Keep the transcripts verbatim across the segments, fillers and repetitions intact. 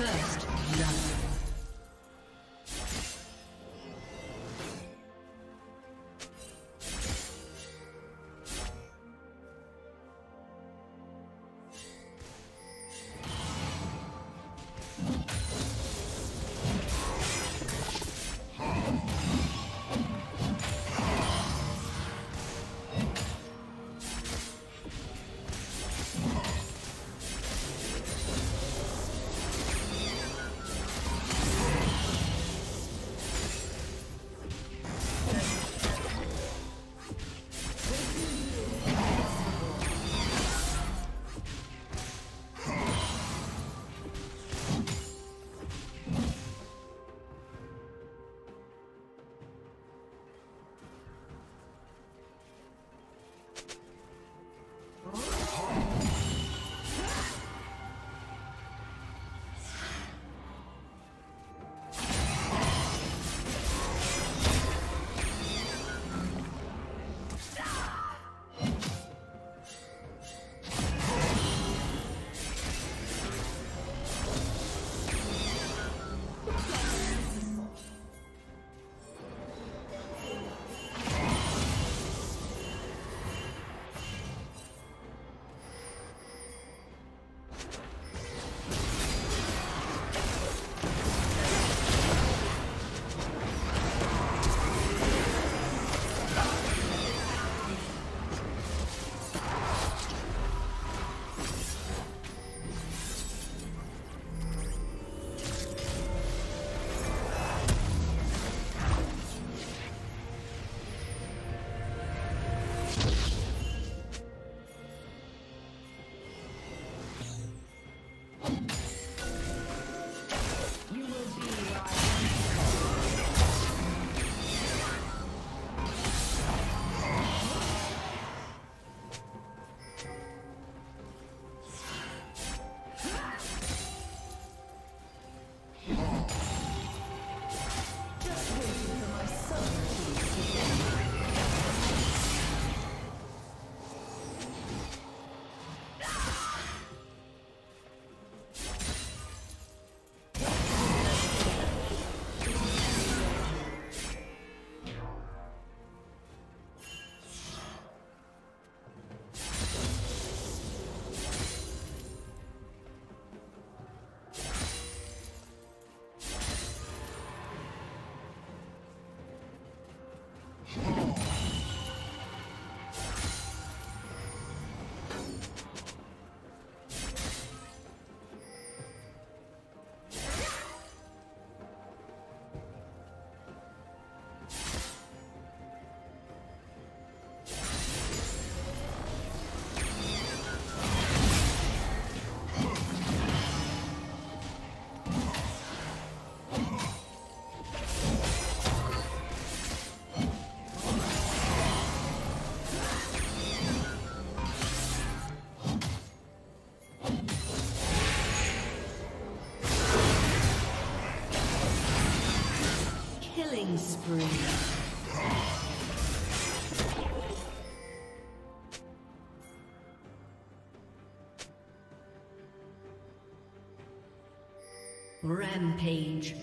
First love. Spree. Rampage.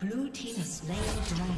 Blue team is slain the dragon.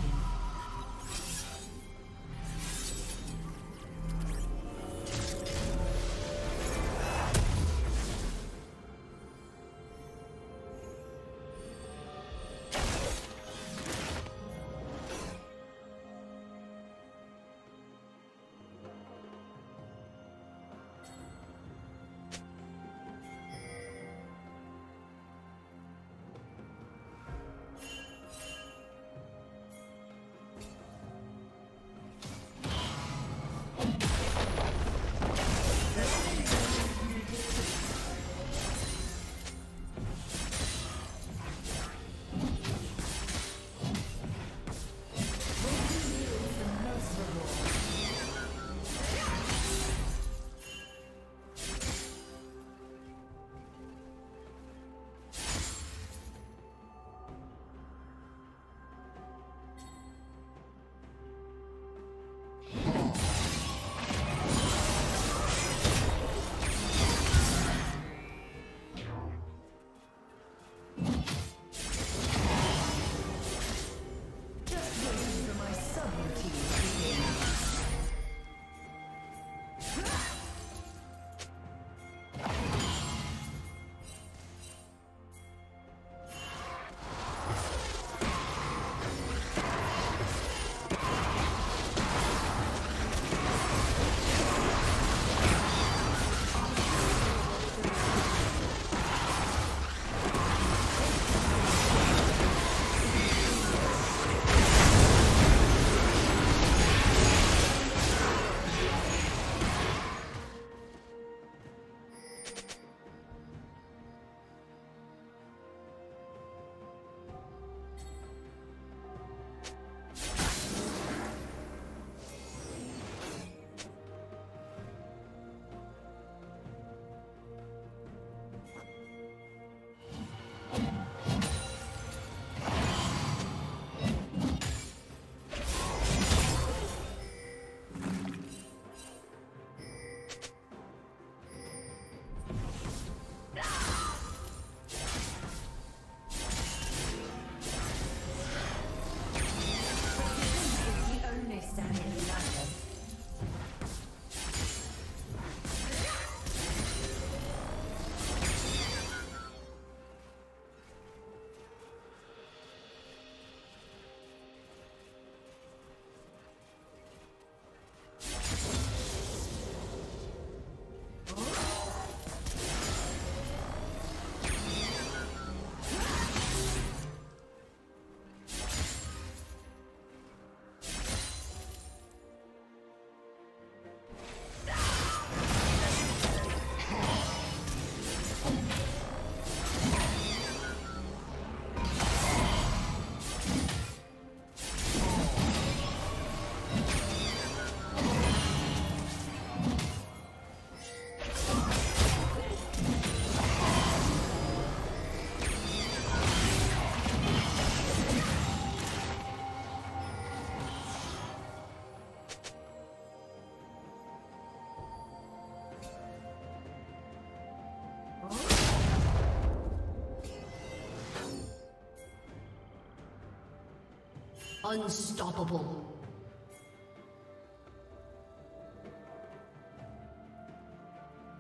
Unstoppable.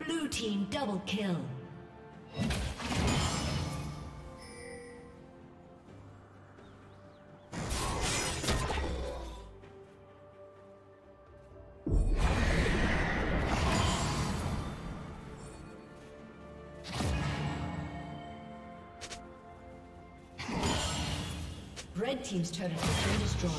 Blue team double kill. Red team's turret has been destroyed.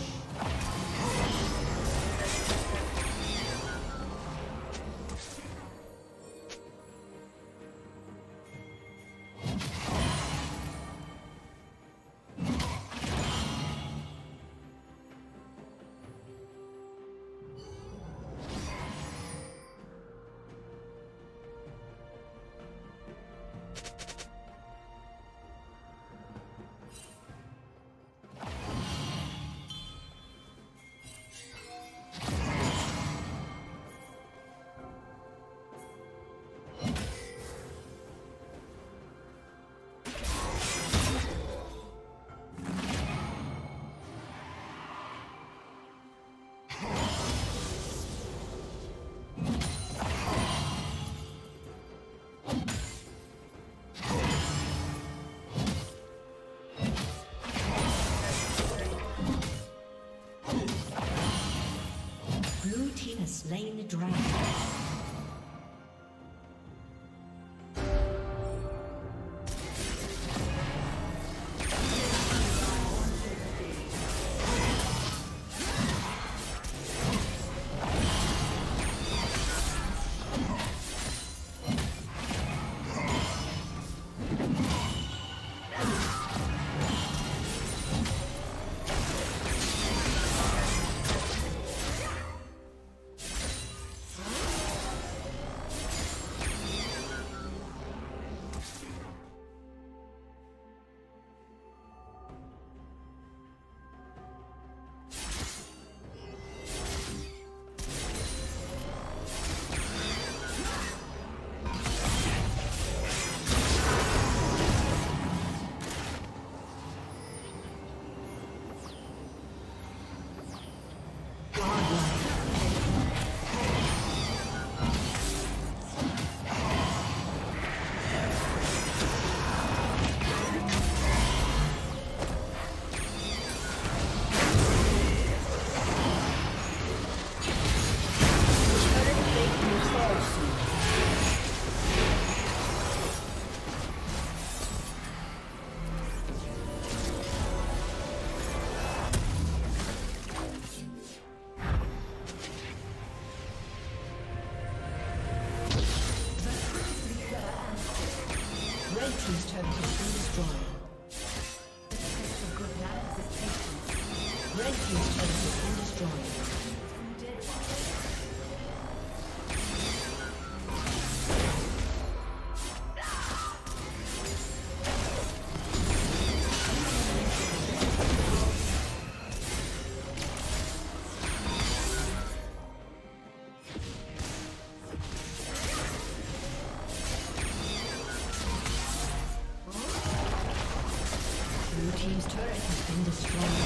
Slain the dragon. Blue team's turret has been destroyed.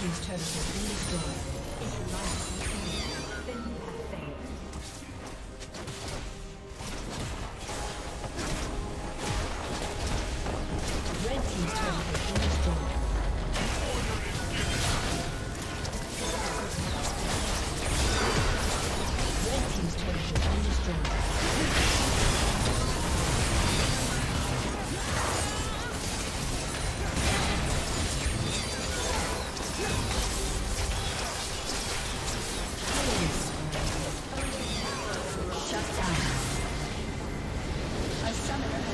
These turrets have been destroyed. If you like, then you have failed. Red team's turret has been destroyed. Red team's turret has been destroyed. Shut down. A summoner